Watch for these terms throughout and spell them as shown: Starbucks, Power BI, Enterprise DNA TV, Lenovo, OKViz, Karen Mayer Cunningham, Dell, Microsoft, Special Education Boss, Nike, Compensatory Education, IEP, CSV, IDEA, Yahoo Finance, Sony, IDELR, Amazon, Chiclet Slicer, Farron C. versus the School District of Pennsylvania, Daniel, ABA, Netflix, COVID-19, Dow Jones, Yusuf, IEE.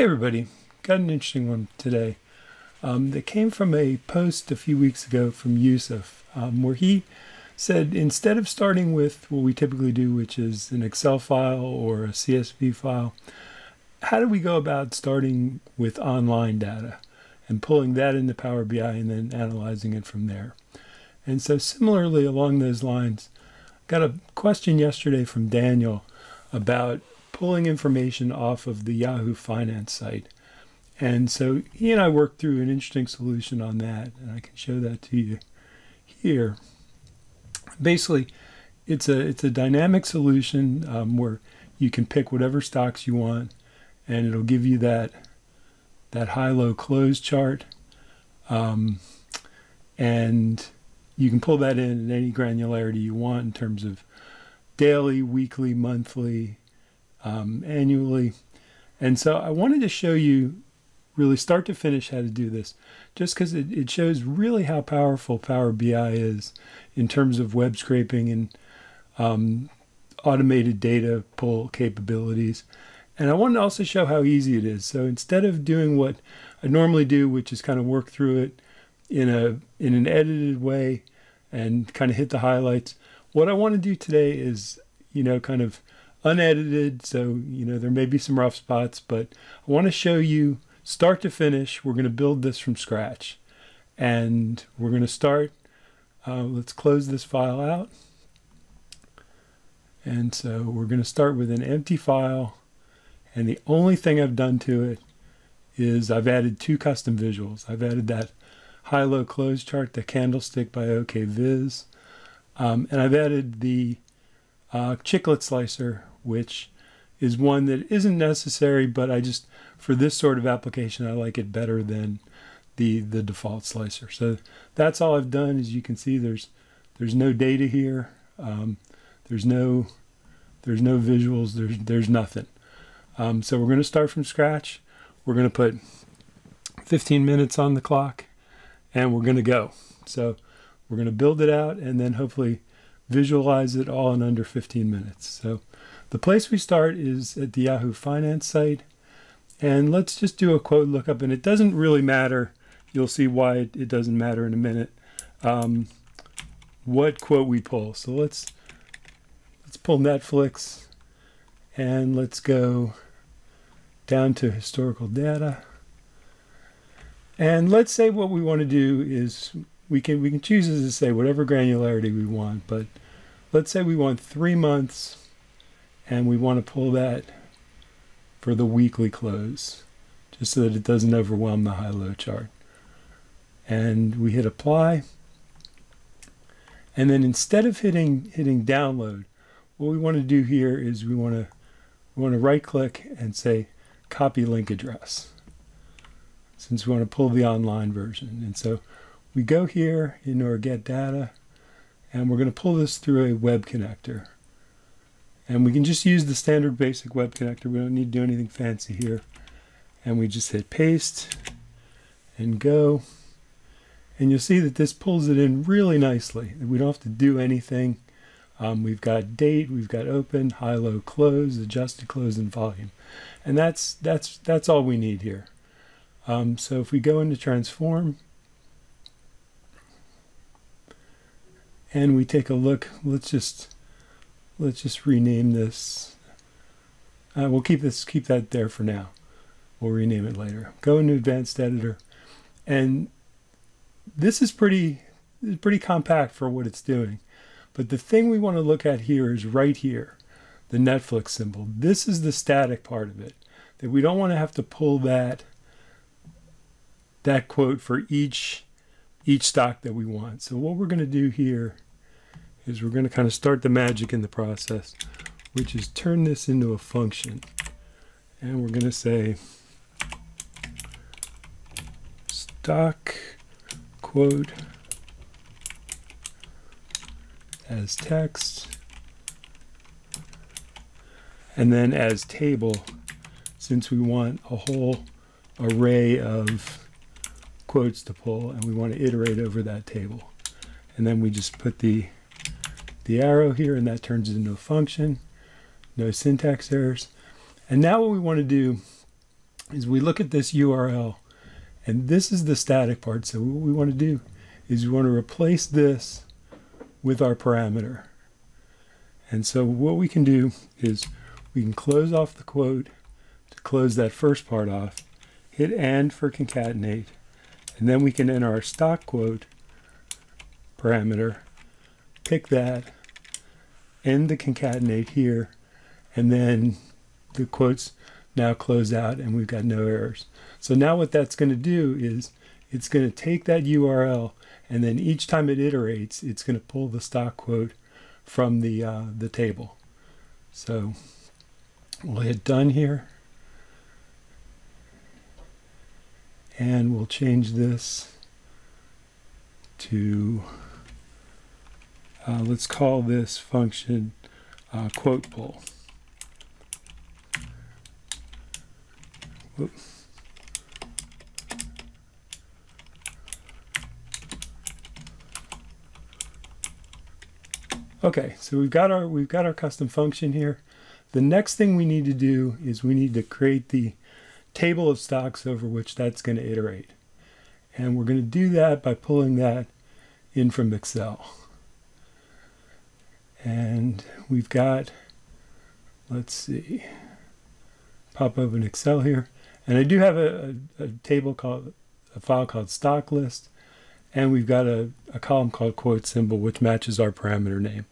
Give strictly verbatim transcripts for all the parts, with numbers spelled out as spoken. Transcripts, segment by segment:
Hey everybody, got an interesting one today um, that came from a post a few weeks ago from Yusuf um, where he said instead of starting with what we typically do, which is an Excel file or a C S V file, how do we go about starting with online data and pulling that into Power B I and then analyzing it from there? And so similarly along those lines, got a question yesterday from Daniel about pulling information off of the Yahoo Finance site. And so he and I worked through an interesting solution on that, and I can show that to you here. Basically, it's a, it's a dynamic solution um, where you can pick whatever stocks you want, and it'll give you that, that high-low close chart. Um, and you can pull that in at any granularity you want in terms of daily, weekly, monthly, Um, annually. And so I wanted to show you really start to finish how to do this, just because it, it shows really how powerful Power B I is in terms of web scraping and um, automated data pull capabilities. And I wanted to also show how easy it is. So instead of doing what I normally do, which is kind of work through it in a in an edited way and kind of hit the highlights, what I want to do today is, you know, kind of unedited, so you know there may be some rough spots, but I want to show you start to finish. We're going to build this from scratch, and we're going to start. Uh, let's close this file out, and so we're going to start with an empty file, and the only thing I've done to it is I've added two custom visuals. I've added that high-low close chart, the candlestick by O K Viz, um, and I've added the Uh, Chiclet Slicer, which is one that isn't necessary, but I just, for this sort of application, I like it better than the the default slicer. So that's all I've done. As you can see, there's there's no data here, um, there's no there's no visuals, there's there's nothing. Um, so we're going to start from scratch. We're going to put fifteen minutes on the clock, and we're going to go. So we're going to build it out, and then hopefully visualize it all in under fifteen minutes. So the place we start is at the Yahoo Finance site. And let's just do a quote lookup. And it doesn't really matter. You'll see why it, it doesn't matter in a minute, um, what quote we pull. So let's, let's pull Netflix. And let's go down to historical data. And let's say what we want to do is we can, we can choose, as I say, whatever granularity we want. But let's say we want three months, and we want to pull that for the weekly close, just so that it doesn't overwhelm the high-low chart. And we hit apply. And then instead of hitting hitting download, what we want to do here is we want to we want to right-click and say copy link address, since we want to pull the online version. And so we go here into our Get Data, and we're going to pull this through a web connector. And we can just use the standard basic web connector. We don't need to do anything fancy here. And we just hit paste and go. And you'll see that this pulls it in really nicely. We don't have to do anything. Um, we've got date, we've got open, high-low close, adjusted close, and volume. And that's, that's, that's all we need here. Um, so if we go into transform, and we take a look, let's just let's just rename this. Uh, we'll keep this keep that there for now. We'll rename it later. Go into advanced editor, and this is pretty pretty compact for what it's doing. But the thing we want to look at here is right here, the Netflix symbol. This is the static part of it, that we don't want to have to pull that that quote for each each stock that we want. So what we're going to do here is we're going to kind of start the magic in the process, which is turn this into a function. And we're going to say stock quote as text, and then as table, since we want a whole array of quotes to pull, and we want to iterate over that table. And then we just put the the arrow here, and that turns it into a function. No syntax errors. And now what we want to do is we look at this U R L, and this is the static part. So what we want to do is we want to replace this with our parameter. And so what we can do is we can close off the quote to close that first part off, hit and for concatenate, and then we can enter our stock quote parameter, pick that, end the concatenate here, and then the quotes now close out and we've got no errors. So now what that's going to do is it's going to take that U R L, and then each time it iterates, it's going to pull the stock quote from the uh, the table. So we'll hit done here, and we'll change this to uh, let's call this function uh, quote pull. Whoop. Okay, so we've got our we've got our custom function here. The next thing we need to do is we need to create the table of stocks over which that's going to iterate. And we're going to do that by pulling that in from Excel. And we've got, let's see, pop open Excel here. And I do have a, a, a table called, a file called stock list. And we've got a, a column called quote symbol, which matches our parameter name.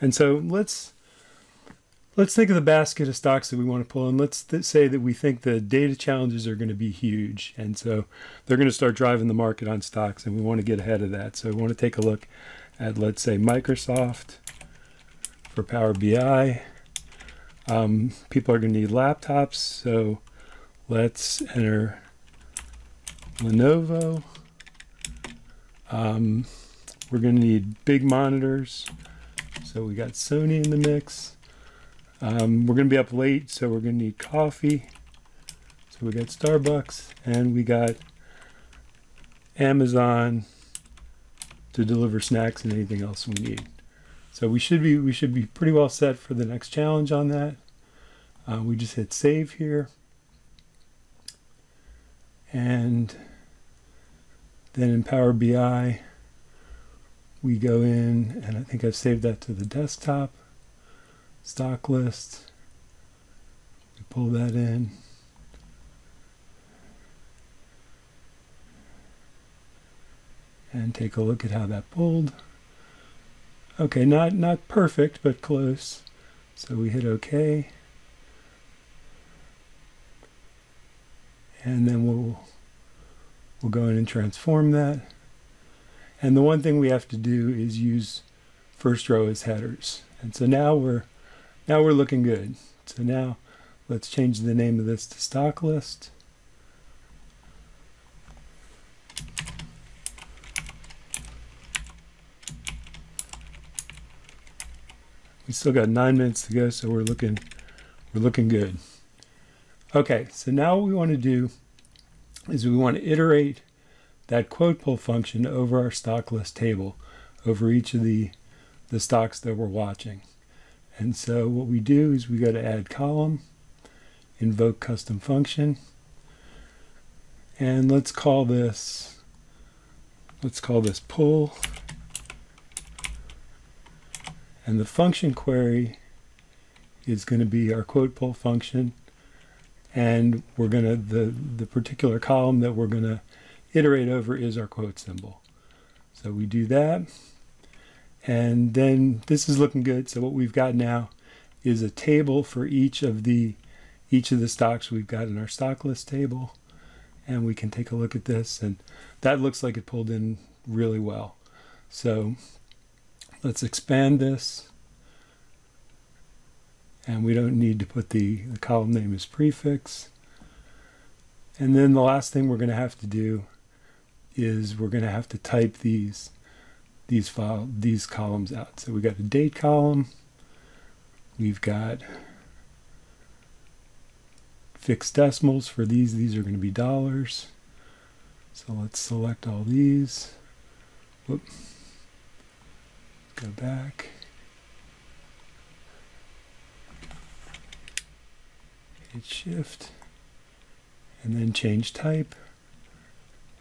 And so let's let's think of the basket of stocks that we want to pull. And let's th say that we think the data challenges are going to be huge. And so they're going to start driving the market on stocks, and we want to get ahead of that. So we want to take a look at, let's say, Microsoft for Power B I. Um, people are going to need laptops. So let's enter Lenovo. Um, we're going to need big monitors, so we got Sony in the mix. Um, we're going to be up late, so we're going to need coffee, so we got Starbucks, and we got Amazon to deliver snacks and anything else we need. So we should be we should be pretty well set for the next challenge on that. Uh, we just hit save here, and then in Power B I, we go in, and I think I've saved that to the desktop, stock list. We pull that in. And take a look at how that pulled. Okay, not, not perfect, but close. So we hit OK. And then we'll... We'll go in and transform that. And the one thing we have to do is use first row as headers. And so now we're now we're looking good. So now let's change the name of this to stock list. We still got nine minutes to go, so we're looking we're looking good. Okay, so now what we want to do is we want to iterate that quote pull function over our stock list table, over each of the, the stocks that we're watching. And so what we do is we go to add column, invoke custom function, and let's call this, let's call this pull. And the function query is going to be our quote pull function. And we're going to, the, the particular column that we're going to iterate over is our quote symbol. So we do that. And then this is looking good. So what we've got now is a table for each of the, each of the stocks we've got in our stock list table. And we can take a look at this. And that looks like it pulled in really well. So let's expand this. And we don't need to put the, the column name as prefix. And then the last thing we're going to have to do is we're going to have to type these these file these columns out. So we got a date column, we've got fixed decimals for these. These are going to be dollars. So let's select all these. Whoop. Go back. Hit shift and then change type,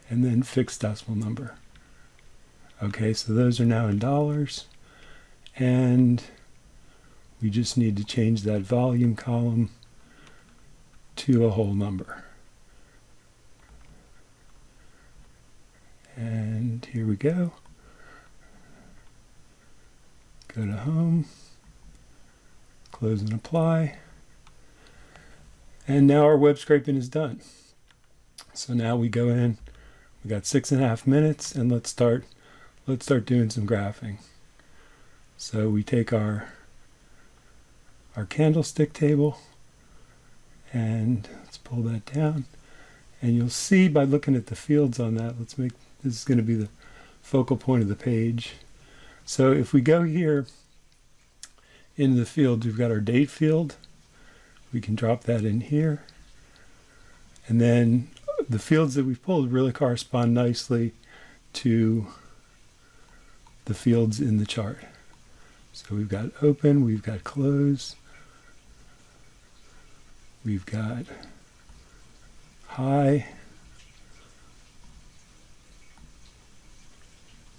and then fixed decimal number. Okay, so those are now in dollars, and we just need to change that volume column to a whole number. And here we go. Go to home, close and apply. And now our web scraping is done. So now we go in, we got six and a half minutes, and let's start, let's start doing some graphing. So we take our, our candlestick table, and let's pull that down. And you'll see by looking at the fields on that, let's make, this is going to be the focal point of the page. So if we go here into the field, we've got our date field. We can drop that in here. And then the fields that we've pulled really correspond nicely to the fields in the chart. So we've got open, we've got close, we've got high,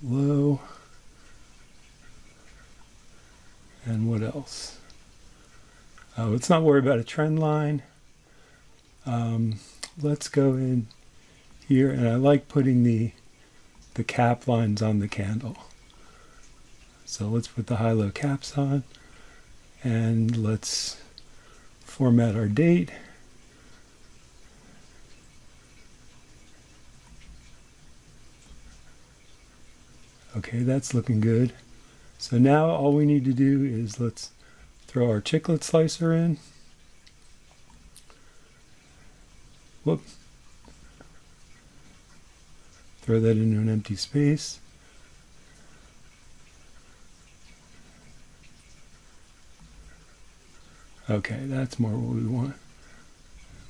low, and what else? Uh, let's not worry about a trend line. Um, let's go in here, and I like putting the the cap lines on the candle. So let's put the high-low caps on, and let's format our date. Okay, that's looking good. So now all we need to do is let's throw our Chiclet Slicer in. Whoop. Throw that into an empty space. Okay, that's more what we want.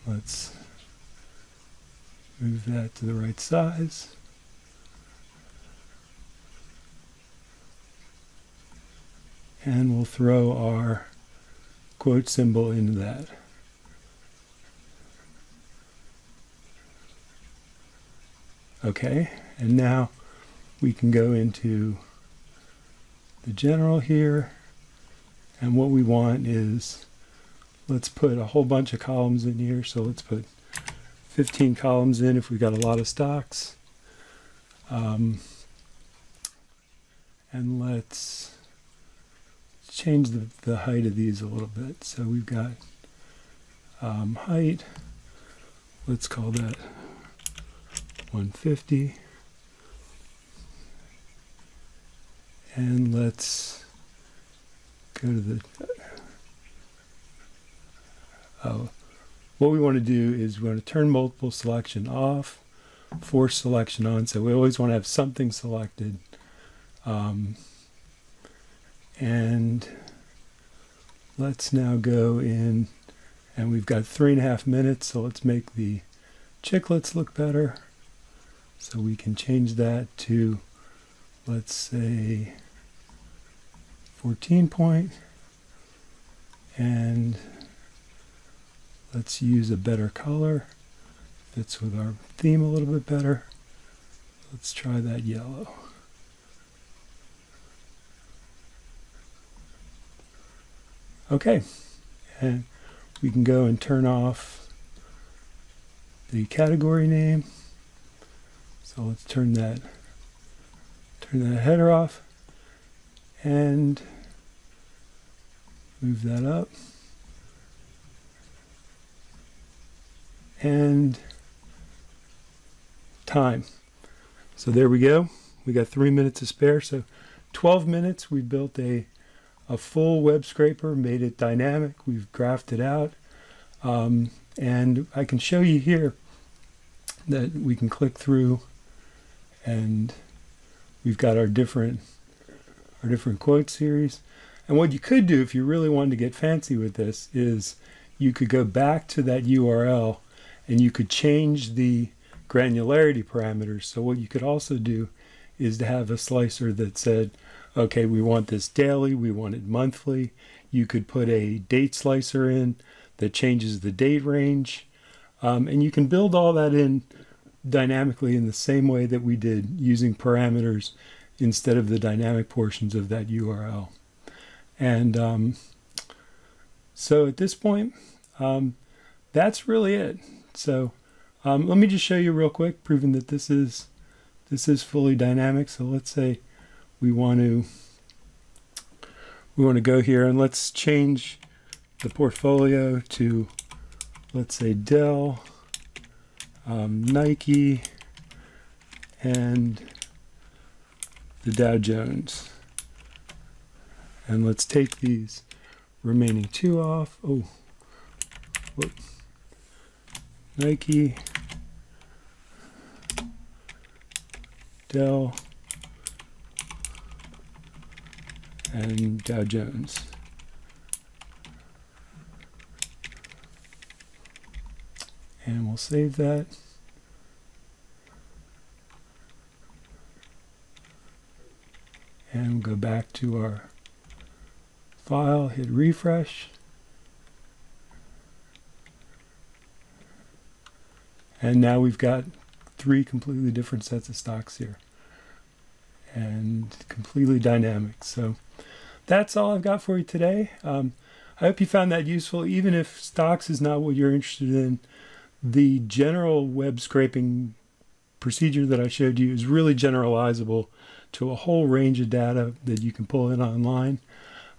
Let's move that to the right size. And we'll throw our quote symbol into that. Okay, and now we can go into the general here, and what we want is, let's put a whole bunch of columns in here. So let's put fifteen columns in if we got a lot of stocks. Um, and let's change the, the height of these a little bit. So we've got um, height, let's call that one fifty, and let's go to the, oh, what we want to do is we want to turn multiple selection off, force selection on, so we always want to have something selected. Um, And let's now go in, and we've got three and a half minutes, so let's make the chiclets look better. So we can change that to, let's say, fourteen point, and let's use a better color. Fits with our theme a little bit better. Let's try that yellow. Okay, and we can go and turn off the category name. So let's turn that, turn that header off and move that up. And time. So there we go. We got three minutes to spare. So twelve minutes, we built a A full web scraper, made it dynamic. We've graphed it out. Um, and I can show you here that we can click through, and we've got our different, our different quote series. And what you could do if you really wanted to get fancy with this is you could go back to that U R L and you could change the granularity parameters. So what you could also do is to have a slicer that said, okay, we want this daily, we want it monthly. You could put a date slicer in that changes the date range. Um, and you can build all that in dynamically in the same way that we did, using parameters instead of the dynamic portions of that U R L. And um, so at this point, um, that's really it. So um, let me just show you real quick, proving that this is this is fully dynamic. So let's say we want to we want to go here, and let's change the portfolio to, let's say, Dell, um, Nike, and the Dow Jones. And let's take these remaining two off. Oh, whoops. Nike, Dell, and Dow Jones. And we'll save that. And we'll go back to our file, hit refresh. And now we've got three completely different sets of stocks here, and completely dynamic. So that's all I've got for you today. Um, I hope you found that useful. Even if stocks is not what you're interested in, the general web scraping procedure that I showed you is really generalizable to a whole range of data that you can pull in online.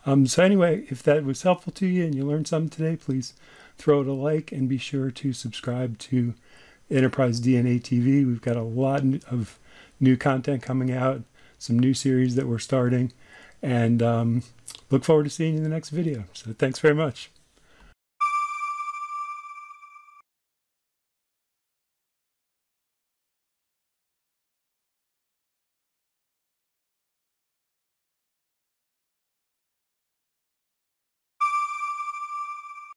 Um, so anyway, if that was helpful to you and you learned something today, please throw it a like, and be sure to subscribe to Enterprise D N A T V. We've got a lot of new content coming out, some new series that we're starting, and um, look forward to seeing you in the next video. So thanks very much.